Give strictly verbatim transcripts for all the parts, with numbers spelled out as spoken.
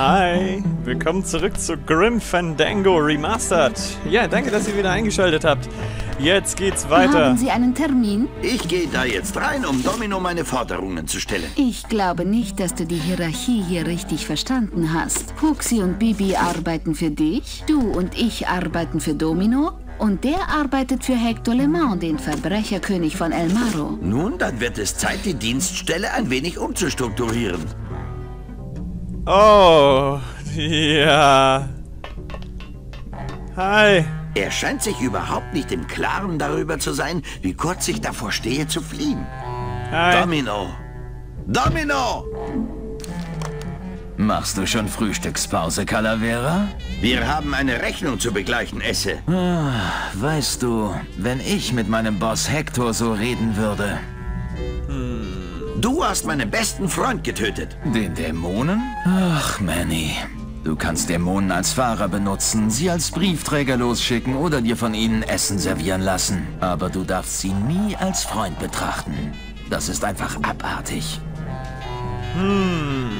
Hi, willkommen zurück zu Grim Fandango Remastered. Ja, danke, dass ihr wieder eingeschaltet habt. Jetzt geht's weiter. Haben Sie einen Termin? Ich gehe da jetzt rein, um Domino meine Forderungen zu stellen. Ich glaube nicht, dass du die Hierarchie hier richtig verstanden hast. Puxi und Bibi arbeiten für dich, du und ich arbeiten für Domino. Und der arbeitet für Hector LeMans, den Verbrecherkönig von El Maro. Nun, dann wird es Zeit, die Dienststelle ein wenig umzustrukturieren. Oh, ja. Hi. Er scheint sich überhaupt nicht im Klaren darüber zu sein, wie kurz ich davor stehe zu fliehen. Hi. Domino. Domino! Machst du schon Frühstückspause, Calavera? Wir haben eine Rechnung zu begleichen, Esse. Ah, weißt du, wenn ich mit meinem Boss Hector so reden würde... Hm. Du hast meinen besten Freund getötet. Den Dämonen? Ach, Manny. Du kannst Dämonen als Fahrer benutzen, sie als Briefträger losschicken oder dir von ihnen Essen servieren lassen. Aber du darfst sie nie als Freund betrachten. Das ist einfach abartig. Hm...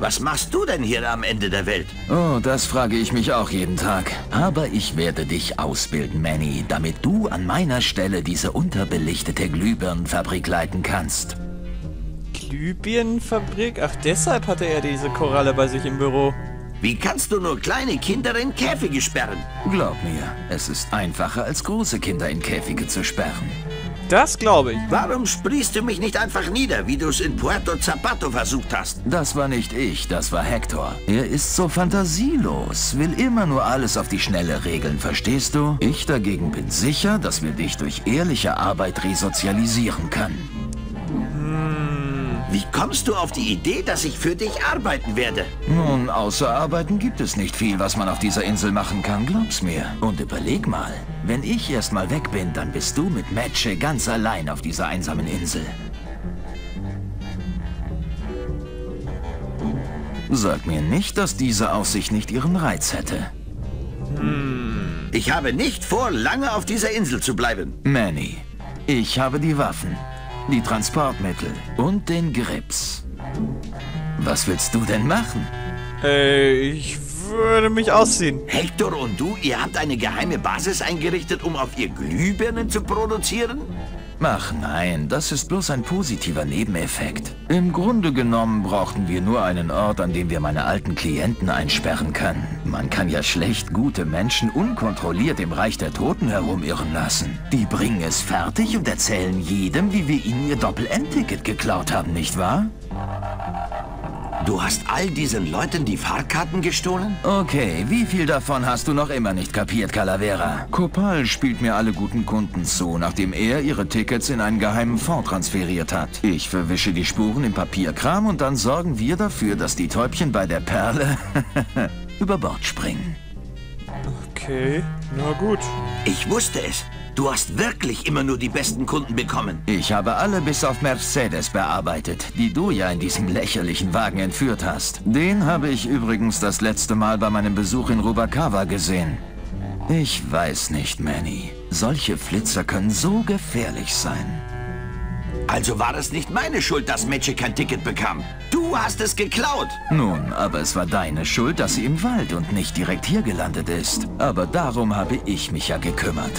Was machst du denn hier am Ende der Welt? Oh, das frage ich mich auch jeden Tag. Aber ich werde dich ausbilden, Manny, damit du an meiner Stelle diese unterbelichtete Glühbirnenfabrik leiten kannst. Glühbirnenfabrik? Ach, deshalb hatte er diese Koralle bei sich im Büro. Wie kannst du nur kleine Kinder in Käfige sperren? Glaub mir, es ist einfacher, als große Kinder in Käfige zu sperren. Das glaube ich. Warum sprichst du mich nicht einfach nieder, wie du es in Puerto Zapato versucht hast? Das war nicht ich, das war Hector. Er ist so fantasielos, will immer nur alles auf die Schnelle regeln, verstehst du? Ich dagegen bin sicher, dass wir dich durch ehrliche Arbeit resozialisieren können. Hm. Wie kommst du auf die Idee, dass ich für dich arbeiten werde? Nun, außer Arbeiten gibt es nicht viel, was man auf dieser Insel machen kann, glaub's mir. Und überleg mal. Wenn ich erstmal weg bin, dann bist du mit Matsche ganz allein auf dieser einsamen Insel. Sag mir nicht, dass diese Aussicht nicht ihren Reiz hätte. Hm. Ich habe nicht vor, lange auf dieser Insel zu bleiben. Manny, ich habe die Waffen, die Transportmittel und den Grips. Was willst du denn machen? Äh, ich würde mich ausziehen. Hector und du, ihr habt eine geheime Basis eingerichtet, um auf ihr Glühbirnen zu produzieren? Ach nein, das ist bloß ein positiver Nebeneffekt. Im Grunde genommen brauchten wir nur einen Ort, an dem wir meine alten Klienten einsperren können. Man kann ja schlecht gute Menschen unkontrolliert im Reich der Toten herumirren lassen. Die bringen es fertig und erzählen jedem, wie wir ihnen ihr Doppel-N-Ticket geklaut haben, nicht wahr? Du hast all diesen Leuten die Fahrkarten gestohlen? Okay, wie viel davon hast du noch immer nicht kapiert, Calavera? Kopal spielt mir alle guten Kunden zu, nachdem er ihre Tickets in einen geheimen Fonds transferiert hat. Ich verwische die Spuren im Papierkram und dann sorgen wir dafür, dass die Täubchen bei der Perle über Bord springen. Okay, na gut. Ich wusste es. Du hast wirklich immer nur die besten Kunden bekommen. Ich habe alle bis auf Mercedes bearbeitet, die du ja in diesem lächerlichen Wagen entführt hast. Den habe ich übrigens das letzte Mal bei meinem Besuch in Rubacava gesehen. Ich weiß nicht, Manny. Solche Flitzer können so gefährlich sein. Also war es nicht meine Schuld, dass Magic kein Ticket bekam. Du hast es geklaut. Nun, aber es war deine Schuld, dass sie im Wald und nicht direkt hier gelandet ist. Aber darum habe ich mich ja gekümmert.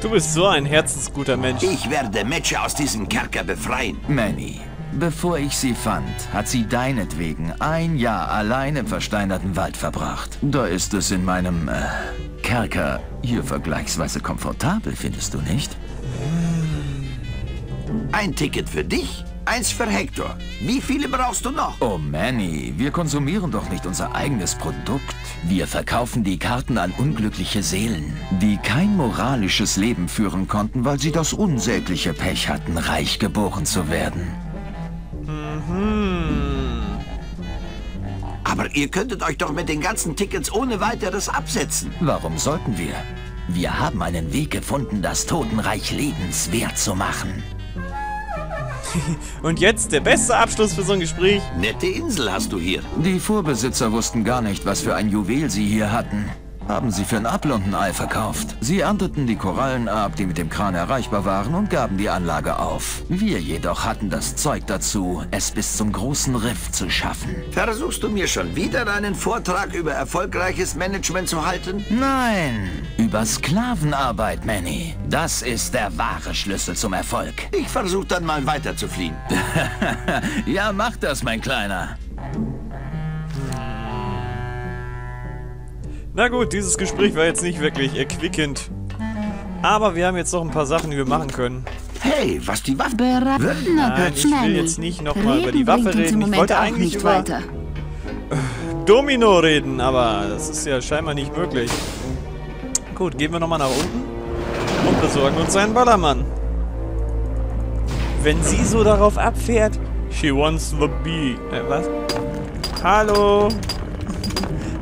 Du bist so ein herzensguter Mensch. Ich werde Meche aus diesem Kerker befreien. Manny, bevor ich sie fand, hat sie deinetwegen ein Jahr allein im versteinerten Wald verbracht. Da ist es in meinem äh, Kerker hier vergleichsweise komfortabel, findest du nicht? Ein Ticket für dich, eins für Hector. Wie viele brauchst du noch? Oh Manny, wir konsumieren doch nicht unser eigenes Produkt. Wir verkaufen die Karten an unglückliche Seelen, die kein moralisches Leben führen konnten, weil sie das unsägliche Pech hatten, reich geboren zu werden. Mhm. Aber ihr könntet euch doch mit den ganzen Tickets ohne weiteres absetzen. Warum sollten wir? Wir haben einen Weg gefunden, das Totenreich lebenswert zu machen. Und jetzt der beste Abschluss für so ein Gespräch. Nette Insel hast du hier. Die Vorbesitzer wussten gar nicht, was für ein Juwel sie hier hatten. haben sie für ein Appel und ein Ei verkauft. Sie ernteten die Korallen ab, die mit dem Kran erreichbar waren, und gaben die Anlage auf. Wir jedoch hatten das Zeug dazu, es bis zum großen Riff zu schaffen. Versuchst du mir schon wieder einen Vortrag über erfolgreiches Management zu halten? Nein, über Sklavenarbeit, Manny. Das ist der wahre Schlüssel zum Erfolg. Ich versuche dann mal weiter zu fliehen. Ja, mach das, mein Kleiner. Na gut, dieses Gespräch war jetzt nicht wirklich erquickend. Aber wir haben jetzt noch ein paar Sachen, die wir machen können. Hey, was die Waffe... Nein, ich will jetzt nicht nochmal über die Waffe reden. Ich wollte eigentlich nicht weiter. Über Domino reden, aber das ist ja scheinbar nicht möglich. Gut, gehen wir nochmal nach unten und besorgen uns einen Ballermann. Wenn sie so darauf abfährt... She wants the bee. Äh, was? Hallo?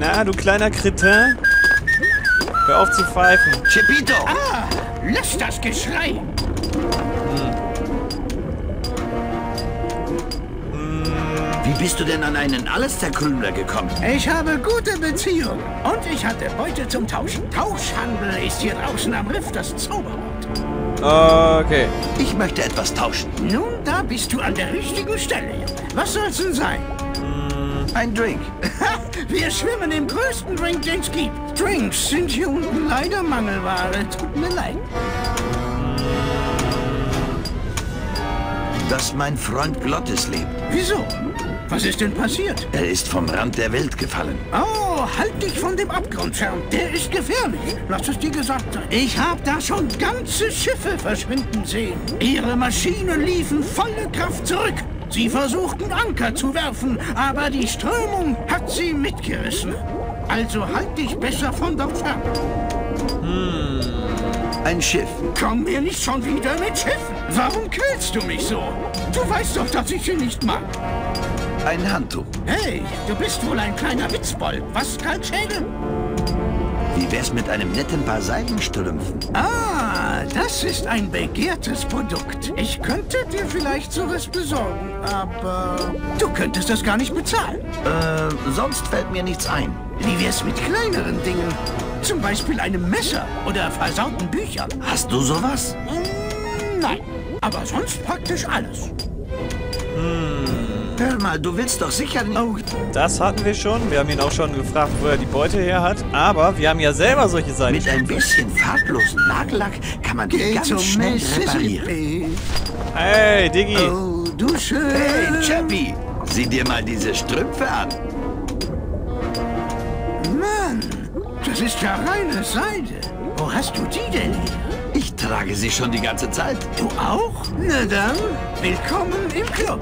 Na, du kleiner Kretin? Hör auf zu pfeifen. Chepito! Ah, lass das Geschrei! Hm. Hm. Wie bist du denn an einen Alesterkrümler gekommen? Ich habe gute Beziehung. Und ich hatte Beute zum Tauschen. Tauschhandel ist hier draußen am Riff das Zauberwort. Okay. Ich möchte etwas tauschen. Nun, da bist du an der richtigen Stelle, Junge. Was soll's denn sein? Ein Drink. Wir schwimmen im größten Drink, den es gibt. Drinks sind hier unten leider Mangelware. Tut mir leid. Dass mein Freund Glottis lebt. Wieso? Was ist denn passiert? Er ist vom Rand der Welt gefallen. Oh, halt dich von dem Abgrund fern. Der ist gefährlich. Lass es dir gesagt sein. Ich habe da schon ganze Schiffe verschwinden sehen. Ihre Maschinen liefen volle Kraft zurück. Sie versuchten Anker zu werfen, aber die Strömung hat sie mitgerissen. Also halt dich besser von dort fern. Hm. Ein Schiff. Komm mir nicht schon wieder mit Schiffen. Warum quälst du mich so? Du weißt doch, dass ich sie nicht mag. Ein Handtuch. Hey, du bist wohl ein kleiner Witzbold. Was, Kaltschädel? Wie wär's mit einem netten Paar Seidenstrümpfen? Ah, das ist ein begehrtes Produkt. Ich könnte dir vielleicht sowas besorgen, aber... Du könntest das gar nicht bezahlen. Äh, sonst fällt mir nichts ein. Wie wär's mit kleineren Dingen? Zum Beispiel einem Messer oder versauten Büchern. Hast du sowas? Mm, nein, aber sonst praktisch alles. Hm... Hör mal, du willst doch sicher nicht... Oh. Das hatten wir schon. Wir haben ihn auch schon gefragt, wo er die Beute her hat. Aber wir haben ja selber solche Seiten. Mit ein bisschen farblosem Nagellack kann man die ganz schnell reparieren. Hey, Diggy. Oh, du schön. Hey, Chappie. Sieh dir mal diese Strümpfe an. Mann, das ist ja reine Seide. Wo hast du die denn hier? Ich trage sie schon die ganze Zeit. Du auch? Na dann, willkommen im Club.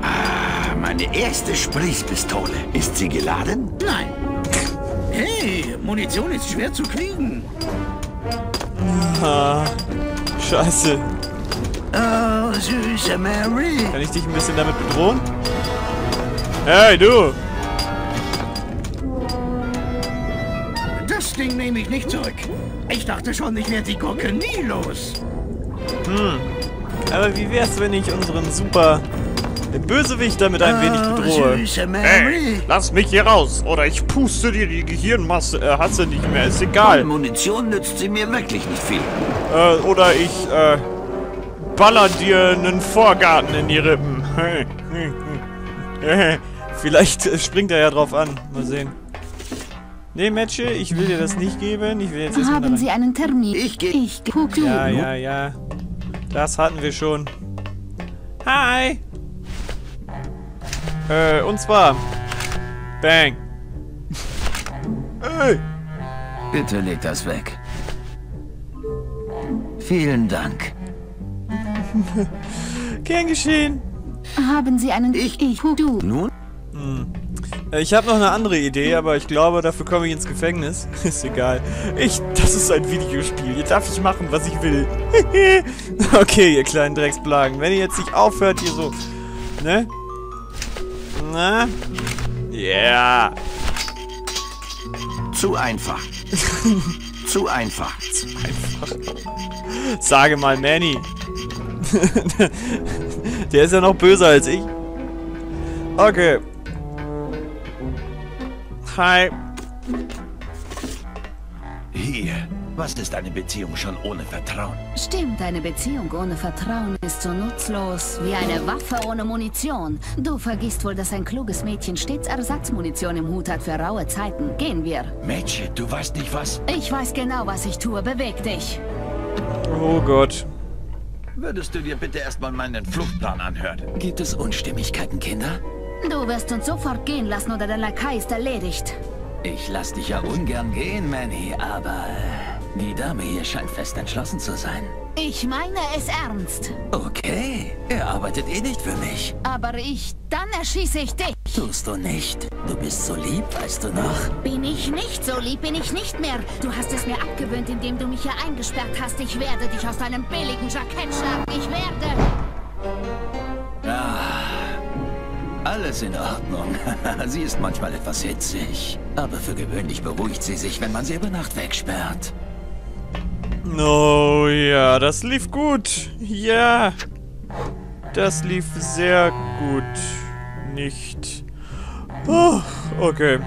Ah, meine erste Sprießpistole. Ist sie geladen? Nein. Hey, Munition ist schwer zu kriegen. Ah, scheiße. Oh, süße Mary. Kann ich dich ein bisschen damit bedrohen? Hey, du! Das Ding nehme ich nicht zurück. Ich dachte schon, ich werde die Gurke nie los. Hm. Aber wie wär's, wenn ich unseren super... den Bösewicht damit ein wenig bedrohe. Hey, lass mich hier raus, oder ich puste dir die Gehirnmasse, äh, hat sie nicht mehr, ist egal. Von Munition nützt sie mir wirklich nicht viel. Äh, oder ich, äh, baller dir einen Vorgarten in die Rippen. Vielleicht springt er ja drauf an, mal sehen. Nee, Matsche, ich will dir das nicht geben, ich will jetzt erstmal... Haben Sie einen Termin? Ich gehe... Ich gucke... Ja, ja, ja. Das hatten wir schon. Hi! Äh, und zwar... Bang. Hey. Bitte leg das weg. Vielen Dank. Gern geschehen. Haben Sie einen... Ich... Ich... Du... Nun? Hm. Ich habe noch eine andere Idee, aber ich glaube, dafür komme ich ins Gefängnis. Ist egal. Ich... Das ist ein Videospiel. Hier darf ich machen, was ich will. Okay, ihr kleinen Drecksplagen. Wenn ihr jetzt nicht aufhört, hier so... Ne? Na? Ja. Yeah. Zu einfach. Zu einfach. Zu einfach. Sage mal, Manny. Der ist ja noch böser als ich. Okay. Hi. Hier, was ist eine Beziehung schon ohne Vertrauen? Stimmt, eine Beziehung ohne Vertrauen ist so nutzlos wie eine Waffe ohne Munition. Du vergisst wohl, dass ein kluges Mädchen stets Ersatzmunition im Hut hat für raue Zeiten. Gehen wir. Matsche, du weißt nicht was? Ich weiß genau, was ich tue. Beweg dich. Oh Gott. Würdest du dir bitte erstmal meinen Fluchtplan anhören? Gibt es Unstimmigkeiten, Kinder? Du wirst uns sofort gehen lassen oder der Lakai ist erledigt. Ich lass dich ja ungern gehen, Manny, aber die Dame hier scheint fest entschlossen zu sein. Ich meine es ernst. Okay, er arbeitet eh nicht für mich. Aber ich, dann erschieße ich dich. Tust du nicht. Du bist so lieb, weißt du noch? Bin ich nicht so lieb, bin ich nicht mehr. Du hast es mir abgewöhnt, indem du mich hier eingesperrt hast. Ich werde dich aus deinem billigen Jackett schlagen. Ich werde... Ah. Alles in Ordnung. Sie ist manchmal etwas hitzig. Aber für gewöhnlich beruhigt sie sich, wenn man sie über Nacht wegsperrt. Oh ja, das lief gut. Ja. Das lief sehr gut. Nicht. Oh, okay.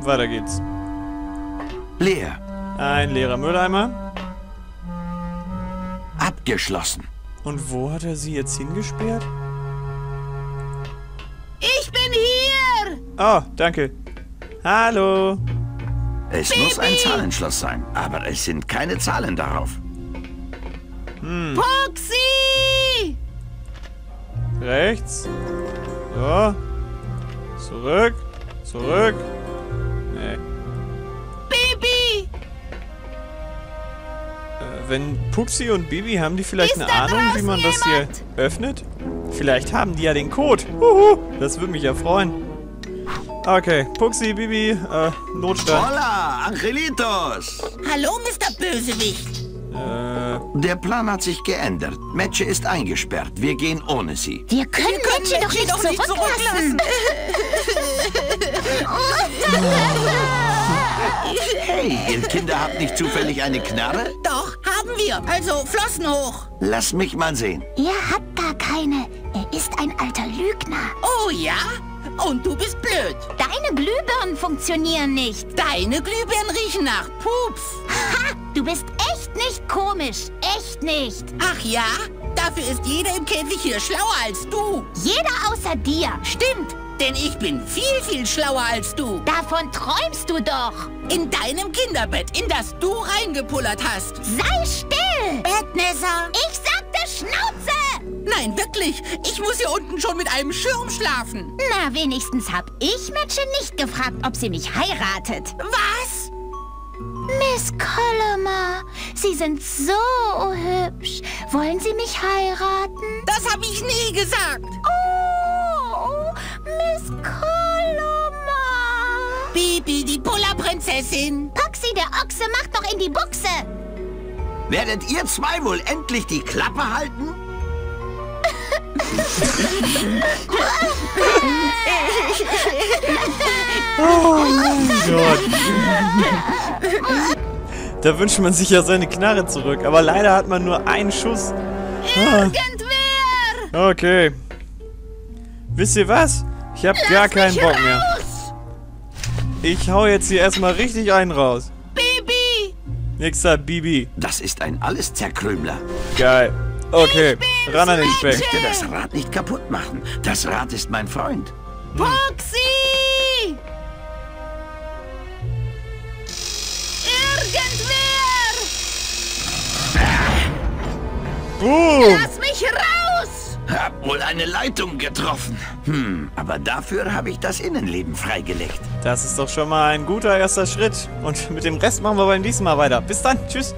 Weiter geht's. Leer. Ein leerer Mülleimer. Abgeschlossen. Und wo hat er sie jetzt hingesperrt? Ich bin hier! Oh, danke. Hallo. Es Bibi. Muss ein Zahlenschloss sein, aber es sind keine Zahlen darauf. Hm. Puxi! Rechts. So. Zurück. Zurück. Nee. Bibi! Äh, wenn Puxi und Bibi, haben die vielleicht ist eine Ahnung, wie man jemand? das hier öffnet? Vielleicht haben die ja den Code. Uhu, das würde mich ja freuen. Okay, Puxi, Bibi, äh, Notstand. Hola, Angelitos! Hallo, Mister Bösewicht! Äh... Der Plan hat sich geändert. Matsche ist eingesperrt. Wir gehen ohne sie. Wir können, Wir können Matsche doch nicht doch zurücklassen! zurücklassen. Hey, ihr Kinder habt nicht zufällig eine Knarre? Doch, haben wir. Also, Flossen hoch. Lass mich mal sehen. Ihr habt gar keine. Er ist ein alter Lügner. Oh ja? Und du bist blöd. Deine Glühbirnen funktionieren nicht. Deine Glühbirnen riechen nach Pups. Ha! Du bist echt nicht komisch. Echt nicht. Ach ja? Dafür ist jeder im Käfig hier schlauer als du. Jeder außer dir. Stimmt. Denn ich bin viel, viel schlauer als du. Davon träumst du doch. In deinem Kinderbett, in das du reingepullert hast. Sei still. Bettnässer. Ich sagte Schnauze. Nein, wirklich. Ich muss hier unten schon mit einem Schirm schlafen. Na, wenigstens hab ich Matsche nicht gefragt, ob sie mich heiratet. Was? Miss Colomar, Sie sind so hübsch. Wollen Sie mich heiraten? Das habe ich nie gesagt. Oh, Miss Colomar. Bibi, die Pullerprinzessin. Puxi, der Ochse, macht doch in die Buchse. Werdet ihr zwei wohl endlich die Klappe halten? Oh mein Gott. Da wünscht man sich ja seine Knarre zurück, aber leider hat man nur einen Schuss. Ah. Irgendwer! Okay. Wisst ihr was? Ich hab Lass gar keinen Bock raus. mehr. Ich hau jetzt hier erstmal richtig einen raus. Bibi! Nächster Bibi. Das ist ein Alesterkrümler. Geil. Okay, ran an den Speck. Ich möchte das Rad nicht kaputt machen. Das Rad ist mein Freund. Hm. Puxi! Irgendwer! Boom. Lass mich raus! Hab wohl eine Leitung getroffen. Hm, aber dafür habe ich das Innenleben freigelegt. Das ist doch schon mal ein guter erster Schritt. Und mit dem Rest machen wir beim nächsten Mal weiter. Bis dann, tschüss.